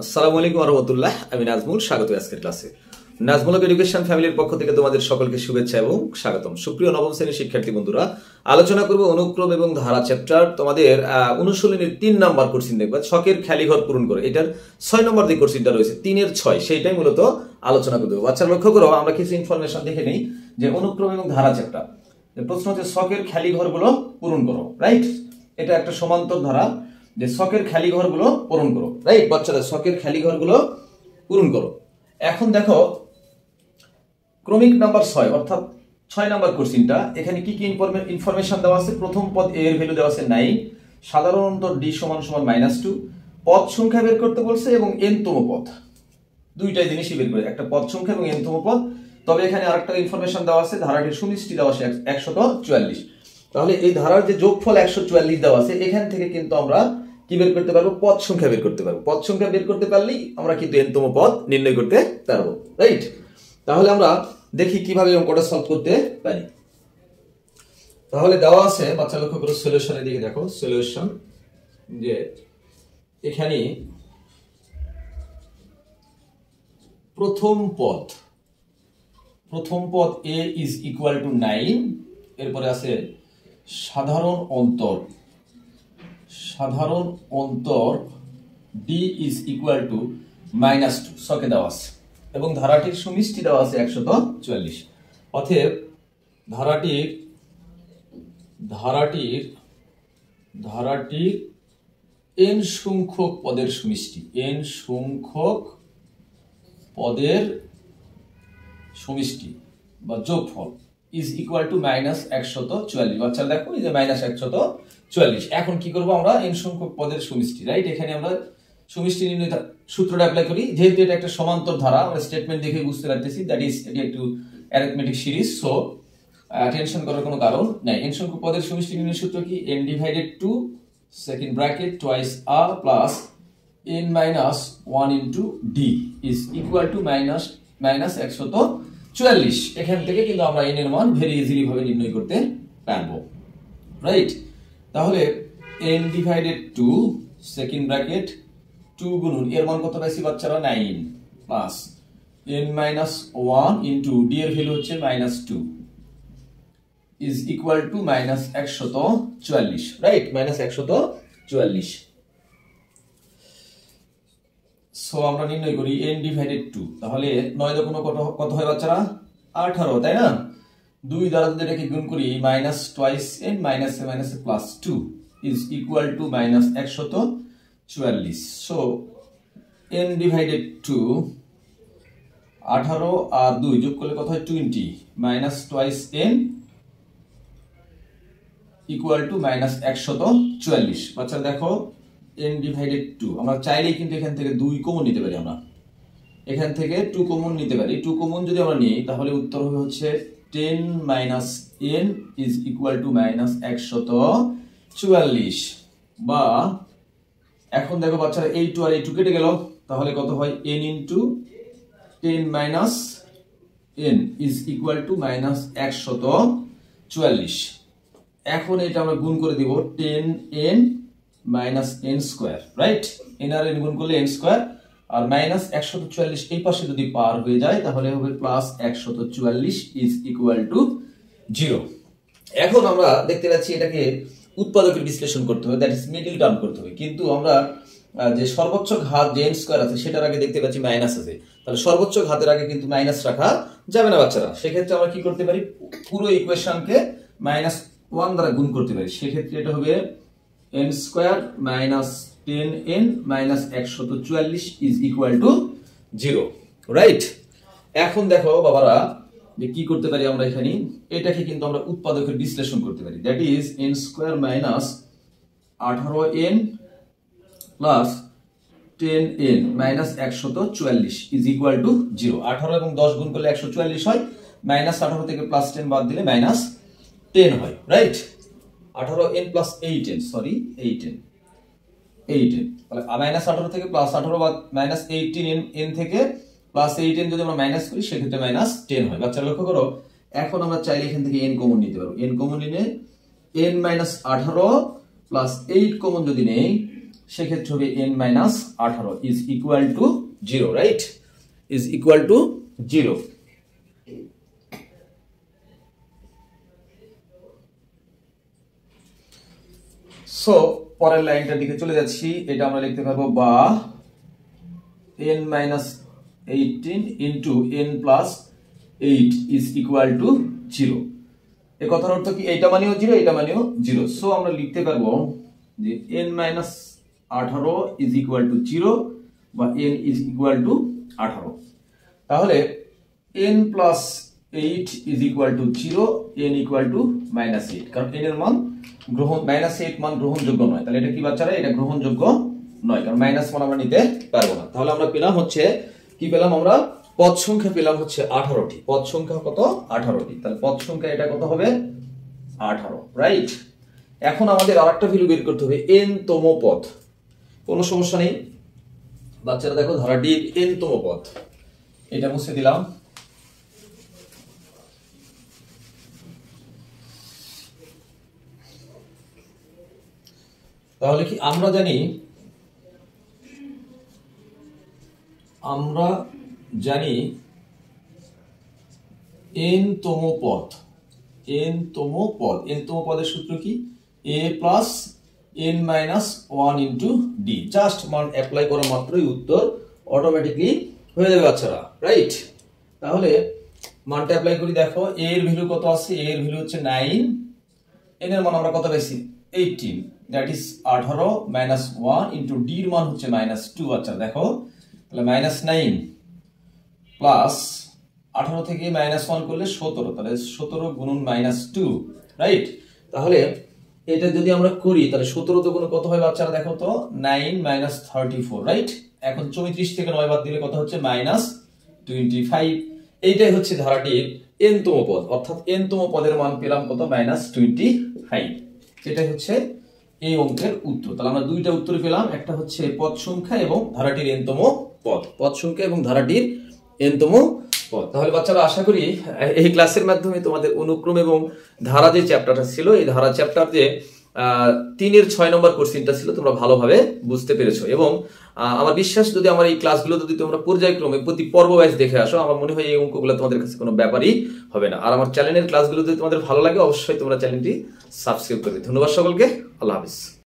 আসসালামুয়ালাইকুম রহমতুল্লাহ, আমি নাজমুল। স্বাগত আজকের ক্লাসে। নাজমুলক এডুকেশন ফ্যামিলির পক্ষ থেকে তোমাদের সকলকে শুভেচ্ছা এবং স্বাগতম। সুপ্রিয় নবম শ্রেণীর শিক্ষার্থী বন্ধুরা, আলোচনা করব অনুক্রম এবং ধারা চ্যাপ্টার। তোমাদের অনুশীলনের 3 নম্বর কোশ্চিন দেখবা, ছকের খালিঘর পূরণ করে। এটার 6 নম্বর যে কোশ্চিনটা রয়েছে 3-এর 6, সেইটাই মূলত আলোচনা করতে হবে। আচ্ছা, লক্ষ্য করো, আমরা কিছু ইনফরমেশন দেখে নিই যে অনুক্রম এবং ধারা চ্যাপ্টার প্রশ্ন হচ্ছে ছকের খালিঘরগুলো পূরণ করো, রাইট? এটা একটা সমান্তর ধারা যে ছকের খালি ঘরগুলো পূরণ করো, রাইট? বাচ্চারা ছকের খালি ঘরগুলো পূরণ করো। এখন দেখো ক্রমিক নাম্বার 6 অর্থাৎ 6 নম্বর কোশ্চিনটা, এখানে কি কি ইনফরমেশন দেওয়া আছে। প্রথম পদ a এর ভ্যালু দেওয়া আছে 9, সাধারণত d = -2, পদ সংখ্যা বের করতে বলছে এবং n তম পদ, দুইটাই জিনিসই বের করে, একটা পদ সংখ্যা এবং n তম পদ। তবে এখানে আরেকটা ইনফরমেশন দেওয়া আছে, ধারাটির সমষ্টি দেওয়া আছে 144। তাহলে এই ধারার যে যোগফল 144 দেওয়া আছে, এখান থেকে কিন্তু আমরা কি বের করতে পারবো? পদ সংখ্যা বের করতে পারবো। পদ সংখ্যা বের করতে পারলেই আমরা কিন্তু n তম পদ নির্ণয় করতে পারবো, রাইট? তাহলে আমরা দেখি কিভাবে অঙ্কটা সলভ করতে পারি। তাহলে দেওয়া আছে, বাচ্চা লক্ষ্য করো সলিউশনের দিকে দেখো, সলিউশন যে এখানে প্রথম পদ a = 9, এরপরে আছে সাধারণ অন্তর d = -2 ছকে দেওয়া আছে এবং ধারাটির সমষ্টি দেওয়া আছে 144। অতএব ধারাটির n সংখ্যক পদের সমষ্টি, বা যোগফল = -144। বাচ্চা দেখো এই যে -144। এখন কি করবো আমরা? n সংখ্যক পদের সমষ্টি, রাইট? এখানে আমরা সমষ্টি নির্ণয় সূত্রটা অ্যাপ্লাই করি। যেহেতু এটা একটা সমান্তর ধারা, আমরা স্টেটমেন্ট দেখে বুঝতে পারতেছি দ্যাট ইজ এটা একটু অ্যারিথমেটিক সিরিজ, সো টেনশন করার কোনো কারণ নাই। n সংখ্যক পদের সমষ্টি নির্ণয় সূত্র কি? n/2 second bracket twice r plus n-1 into d = -144। এখান থেকে কিন্তু আমরা n এর মান ভেরি ইজিলি ভাবে নির্ণয় করতে পারবো, রাইট? তাহলে n/2 সেকেন্ড ব্র্যাকেট 2 গুণন এর মান কত পাইছি বাচ্চারা? 9 প্লাস n-1 ইনটু d এর ভ্যালু হচ্ছে -2 = -144, রাইট? -144। সো আমরা নির্ণয় করি n/2, তাহলে 9 দ্বারা কত হয় বাচ্চারা? 18, তাই না? 2 দ্বারা যদি এটাকে গুণ করি -2n -a -2 = -144। সো n/2 18 আর 2 যোগ করলে কত হয়? 20 -2n = -144। আচ্ছা দেখো n/2 আমরা চাইলেই কিন্তু এখান থেকে 2 কমন নিতে পারি, আমরা এখান থেকে 2 কমন নিতে পারি। 2 কমন যদি আমরা নিই তাহলে উত্তর হবে হচ্ছে 10 - n = -144। বা এখন দেখো বাচ্চারা এই 2 আর এই 2 কেটে গেল, তাহলে কত হয়? n * 10 - n = -144। এখন এটা আমরা গুণ করে দিব 10n -n², রাইট? n আর n গুণ করলে n² আর -144 এই পাশে যদি পার হয়ে যায় তাহলে হবে +144 = 0। এখন আমরা দেখতে পাচ্ছি এটাকে উৎপাদকের বিশ্লেষণ করতে হবে, দ্যাট ইজ মিডল টার্ম করতে হবে। কিন্তু আমরা যে সর্বোচ্চ ঘাত যে n² আছে সেটার আগে দেখতে পাচ্ছি মাইনাস আছে, তাহলে সর্বোচ্চ ঘাতের আগে কিন্তু মাইনাস রাখা যাবে না বাচ্চারা। সেক্ষেত্রে আমরা কি করতে পারি? পুরো ইকুয়েশনকে -1 দ্বারা গুণ করতে পারি। সেক্ষেত্রে এটা হবে n² -10n -144 = 0, রাইট? এখন দেখো বাবারা যে কি করতে পারি আমরা এখানে, এটাকে কিন্তু আমরা উৎপাদকের বিশ্লেষণ করতে পারি, that is n² -18n +10n -144 = 0। 18 এবং 10 গুণ করলে 144 হয়, -18 থেকে +10 বাদ দিলে -10 হয়, right? 18n +8n, sorry 8n, তাহলে -18 থেকে +18 বাদ -18n, n থেকে +8n যদি আমরা মাইনাস করি সেক্ষেত্রে -10 হয়। বাচ্চারা লক্ষ্য করো, এখন আমরা চাইলে এখান থেকে n কমন নিতে পারবো। n কমন নিলে n -18 + 8 কমন যদি নেই সেক্ষেত্রে হবে n minus 18 is equal to 0, right? Is equal to 0. So পরের লাইনটা দিকে চলে যাচ্ছি, এটা আমরা লিখতে পারবো বা n minus 18 into n plus 8 is equal to 0. এই কথার অর্থ কি এটা মানেও 0 এটা মানেও 0. সো আমরা লিখতে পারবো যে n minus 18 is equal to 0 বা n is equal to 18. তাহলে n plus 8 is equal to 0, n equal to minus 8, কারণ n এর মান গ্রহণ minus 8 মান গ্রহণযোগ্য নয়। তাহলে এটা কি বাচ্চারা, এটা গ্রহণযোগ্য নয়, কারণ মাইনাস মান আমরা নিতে পারবো না। তাহলে আমরা পেলাম হচ্ছে কি, পেলাম আমরা পদ সংখ্যা পেলাম হচ্ছে 18টি। পদ সংখ্যা কত? 18টি। তাহলে পদ সংখ্যা এটা কত হবে? 18, রাইট? এখন আমাদের আরেকটা ভ্যালু বের করতে হবে, n তম পদ। কোনো সমস্যা নেই বাচ্চারা, দেখো ধারাটির n তম পদ, এটা মুছে দিলাম। তাহলে কি আমরা জানি, n তম পদ, n তম পদের সূত্র কি? a plus n minus 1 into d। Just মান অ্যাপ্লাই করা মাত্রই উত্তর অটোমেটিকলি হয়ে যাবে বাচ্চারা, রাইট? তাহলে মানটা অ্যাপ্লাই করি, দেখো a এর ভ্যালু কত আছে? a এর ভ্যালু হচ্ছে 9, n এর মান আমরা কত পাইছি? 18, that is 18 minus 1 into d এর মান হচ্ছে মাইনাস 2 বাচ্চারা। দেখো তাহলে মাইনাস 9 প্লাস 18 থেকে মাইনাস 1 করলে 17, তাহলে 17 গুণন মাইনাস 2, রাইট? তাহলে এটা যদি আমরা করি তাহলে 17 তো গুণ কত হয় বাচ্চারা? দেখো তো 9 মাইনাস 34, রাইট? এখন 34 থেকে 9 বাদ দিলে কত হচ্ছে? মাইনাস 25। এইটাই হচ্ছে ধারাটির n তম পদ, অর্থাৎ n তম পদের মান পেলাম কত? মাইনাস 25। এটাই হচ্ছে এই অঙ্কের উত্তর। তাহলে আমরা দুইটা উত্তর পেলাম, একটা হচ্ছে পদ সংখ্যা এবং ধারাটির n তম পদ, পদ সংখ্যা এবং ধারাটির n তম পদ। তাহলে বাচ্চারা আশা করি এই ক্লাসের মাধ্যমে তোমাদের অনুক্রম এবং ধারা যে চ্যাপ্টারটা ছিল, এই ধারা চ্যাপ্টার যে 3-এর 6 নম্বর কোশ্চেনটা ছিল, তোমরা ভালোভাবে বুঝতে পেরেছো। এবং আমার বিশ্বাস যদি আমার এই ক্লাসগুলো যদি তোমরা পর্যায়ক্রমে প্রতি পর্ব ওয়াইজ দেখে আসো, আমার মনে হয় এই অঙ্কগুলো তোমাদের কাছে কোনো ব্যাপারই হবে না। আর আমার চ্যানেলের ক্লাসগুলো যদি তোমাদের ভালো লাগে, অবশ্যই তোমরা চ্যানেলটি সাবস্ক্রাইব করবে। ধন্যবাদ সকলকে, আল্লাহ হাফেজ।